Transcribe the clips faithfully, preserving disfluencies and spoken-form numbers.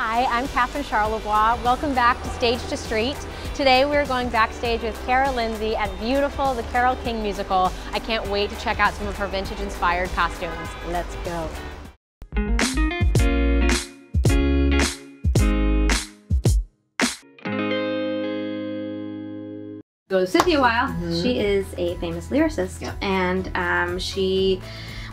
Hi, I'm Catherine Charlebois. Welcome back to Stage to Street. Today we're going backstage with Kara Lindsay at Beautiful, the Carole King musical. I can't wait to check out some of her vintage-inspired costumes. Let's go. Go to Cynthia Weil. Mm-hmm. She is a famous lyricist, yep. and um, she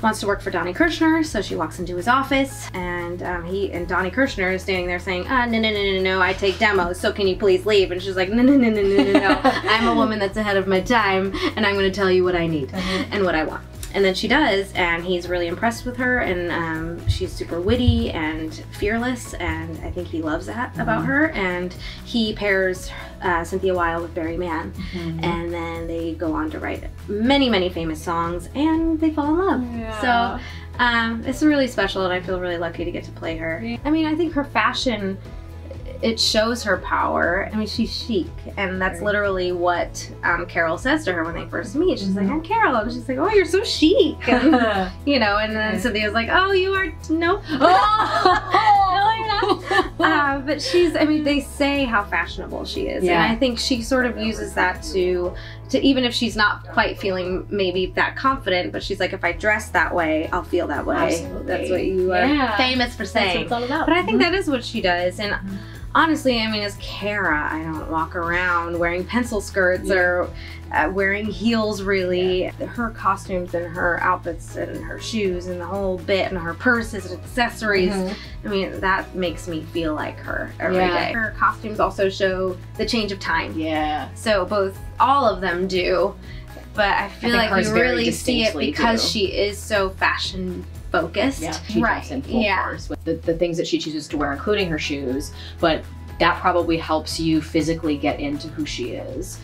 wants to work for Donnie Kirchner, so she walks into his office, and um, he and Donnie Kirchner is standing there saying, "Ah, no, no, no, no, no, I take demos, so can you please leave?" And she's like, "No, no, no, no, no, no, no. I'm a woman that's ahead of my time, and I'm going to tell you what I need mm-hmm. and what I want." And then she does, and he's really impressed with her, and um, she's super witty and fearless, and I think he loves that mm-hmm. about her. And he pairs uh, Cynthia Weil with Barry Mann, mm-hmm. and then they go on to write many, many famous songs, and they fall in love. Yeah. So um, it's really special, and I feel really lucky to get to play her. Yeah. I mean, I think her fashion, it shows her power. I mean, she's chic, and that's literally what um, Carole says to her when they first meet. She's mm-hmm. like, "I'm Carole," and she's like, "Oh, you're so chic," and, you know. And then Cynthia's like, "Oh, you are no, oh! no, I'm not." Uh, but she's, I mean, they say how fashionable she is, yeah. and I think she sort of uses that to, to even if she's not quite feeling maybe that confident, but she's like, "If I dress that way, I'll feel that way." Absolutely. That's what you are yeah. famous for saying. That's what it's all about. But I think mm-hmm. that is what she does, and. Mm-hmm. Honestly, I mean, as Kara, I don't walk around wearing pencil skirts yeah. or uh, wearing heels, really. Yeah. Her costumes and her outfits and her shoes and the whole bit and her purses and accessories, mm-hmm. I mean, that makes me feel like her every yeah. day. Her costumes also show the change of time. Yeah. So both, all of them do, but I feel I like you really see it because do. she is so fashion focused. Yeah, she right. jumps in full yeah. force with the, the things that she chooses to wear, including her shoes, but that probably helps you physically get into who she is.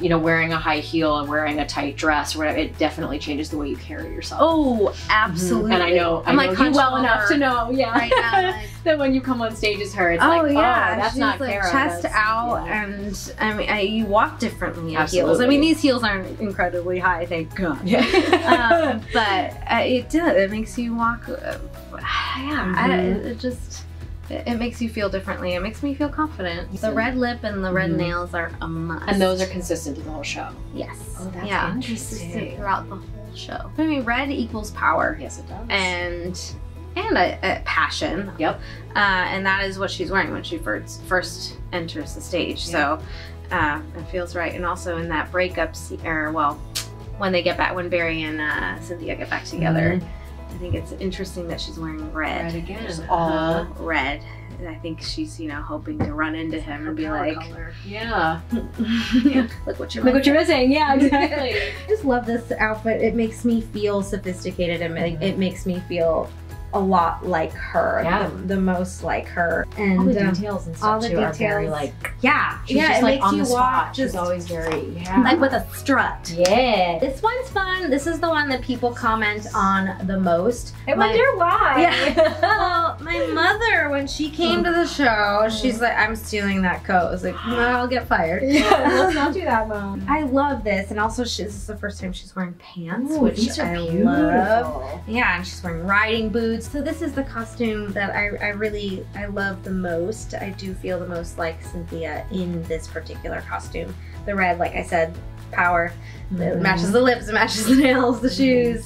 You know, wearing a high heel and wearing a tight dress, or whatever, it definitely changes the way you carry yourself. Oh, absolutely. Mm-hmm. And I know, I'm I know like, you well enough to know, yeah, right now, like, that when you come on stage as her, it's oh, like, yeah, oh, that's she's not like Kara. Chest that's, out, yeah. and I mean, I, you walk differently in absolutely. heels. I mean, these heels aren't incredibly high, thank God. Yeah. um, but uh, it does. It makes you walk. Uh, yeah, mm-hmm. I, it just. It makes you feel differently. It makes me feel confident. The red lip and the red mm-hmm. nails are a must. And those are consistent to the whole show. Yes. Oh, that's yeah. interesting. Consistent throughout the whole show. I mean, red equals power. Yes, it does. And and a, a passion. Yep. Uh, and that is what she's wearing when she first first enters the stage. Yeah. So uh, it feels right. And also in that breakup, or well, when they get back, when Barry and uh, Cynthia get back together. Mm-hmm. I think it's interesting that she's wearing red. Red again. It's all red. And I think she's, you know, hoping to run into him and be like, color. Yeah. yeah. Look what you're Look what you're missing. Yeah, exactly. I just love this outfit. It makes me feel sophisticated, and mm-hmm. it makes me feel a lot like her. Yeah. The, the most like her. And all the details and stuff all the too details. Are very like yeah. She's yeah, just it like makes on you the walk, spot. Just she's always very yeah. like with a strut. Yeah. This one's fun. This is the one that people comment on the most. I my, wonder why. Yeah. Well, my mother, when she came to the show, she's like, "I'm stealing that coat." I was like, "No, I'll get fired." Yeah. Let's not do that, Mom. I love this, and also she, this is the first time she's wearing pants, ooh, which these are I beautiful. love. Yeah, and she's wearing riding boots. So this is the costume that I, I really, I love the most. I do feel the most like Cynthia in this particular costume. The red, like I said, power. Mm-hmm. It matches the lips, it matches the nails, the shoes.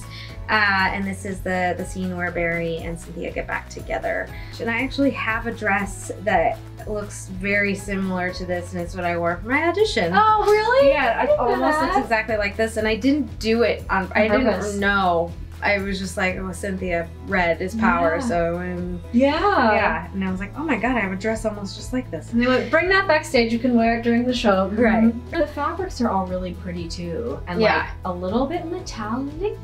Uh, and this is the, the scene where Barry and Cynthia get back together. And I actually have a dress that looks very similar to this, and it's what I wore for my audition. Oh, really? Yeah, it almost that. looks exactly like this, and I didn't do it on, on I purpose. didn't know. I was just like, "Oh, Cynthia, red is power." Yeah. So, and yeah, yeah, and I was like, "Oh my God, I have a dress almost just like this." And they went, "Bring that backstage. You can wear it during the show." Right. The fabrics are all really pretty too, and yeah. like a little bit metallic-y.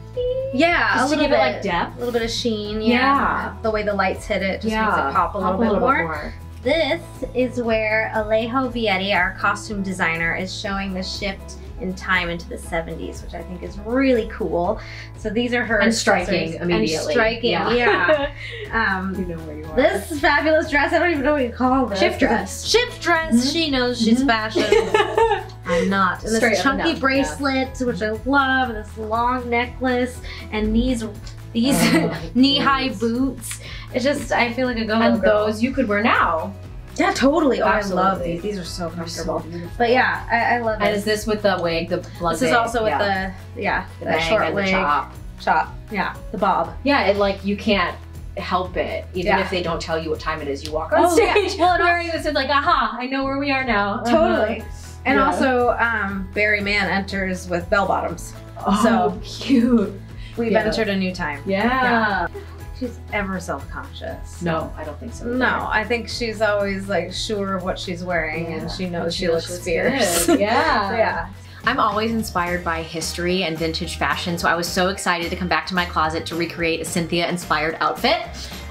Yeah, just a to little give bit it like depth, a little bit of sheen. Yeah, yeah. The way the lights hit it just yeah. makes it pop a little, pop bit, a little more. bit more. This is where Alejo Vietti, our costume designer, is showing the shift in time into the seventies, which I think is really cool. So these are her and striking immediately. And striking, yeah. yeah. Um, you know where you are. This fabulous dress, I don't even know what you call this. Shift dress. Shift dress. Mm-hmm. She knows she's mm-hmm. fashion. I'm not. And this Straight chunky up, bracelet, yeah. which I love, and this long necklace, and these these oh, knee-high boots. It's just, I feel like a go-go And girl. Those you could wear now. Yeah, totally. Oh, Absolutely. I love these. These are so comfortable. So but yeah, I, I love it. And is this with the wig, the blonde This wig. is also with yeah. the, yeah, the, the short wig. The chop. chop. Yeah, the bob. Yeah, and like you can't help it, even yeah. if they don't tell you what time it is. You walk on oh, stage. Yeah. Well, and wearing this, it's like, aha, I know where we are now. Totally. Uh-huh. And yeah. also, um, Barry Mann enters with bell bottoms. Oh, so cute. We've yeah. entered a new time. Yeah. yeah. She's ever self-conscious. No, I don't think so. Either. No, I think she's always like sure of what she's wearing yeah. and she knows and she, she knows looks fierce. Yeah. yeah. I'm always inspired by history and vintage fashion, so I was so excited to come back to my closet to recreate a Cynthia-inspired outfit.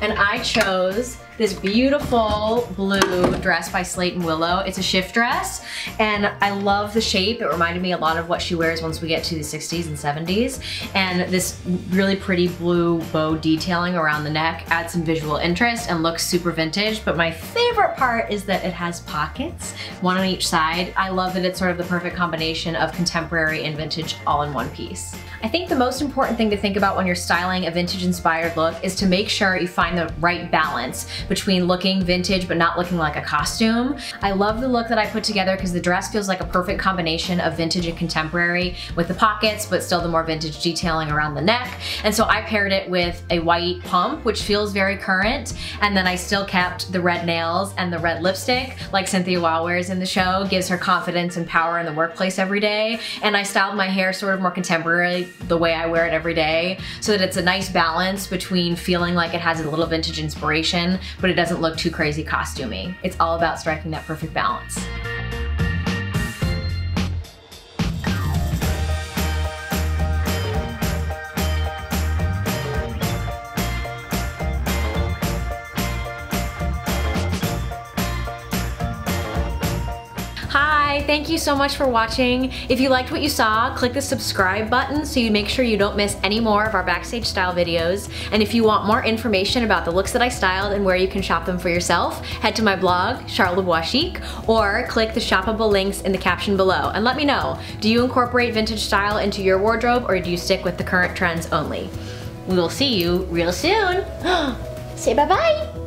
And I chose this beautiful blue dress by Slate and Willow. It's a shift dress, and I love the shape. It reminded me a lot of what she wears once we get to the sixties and seventies. And this really pretty blue bow detailing around the neck adds some visual interest and looks super vintage. But my favorite part is that it has pockets, one on each side. I love that it's sort of the perfect combination of contemporary and vintage all in one piece. I think the most important thing to think about when you're styling a vintage-inspired look is to make sure you find the right balance between looking vintage but not looking like a costume. I love the look that I put together because the dress feels like a perfect combination of vintage and contemporary with the pockets, but still the more vintage detailing around the neck. And so I paired it with a white pump, which feels very current. And then I still kept the red nails and the red lipstick like Cynthia Weil wears in the show, gives her confidence and power in the workplace every day. And I styled my hair sort of more contemporary the way I wear it every day so that it's a nice balance between feeling like it has a little vintage inspiration, but it doesn't look too crazy costumey. It's all about striking that perfect balance. Thank you so much for watching. If you liked what you saw, click the subscribe button so you make sure you don't miss any more of our backstage style videos. And if you want more information about the looks that I styled and where you can shop them for yourself, head to my blog, charleboischic, or click the shoppable links in the caption below. And let me know, do you incorporate vintage style into your wardrobe or do you stick with the current trends only? We will see you real soon. Say bye-bye.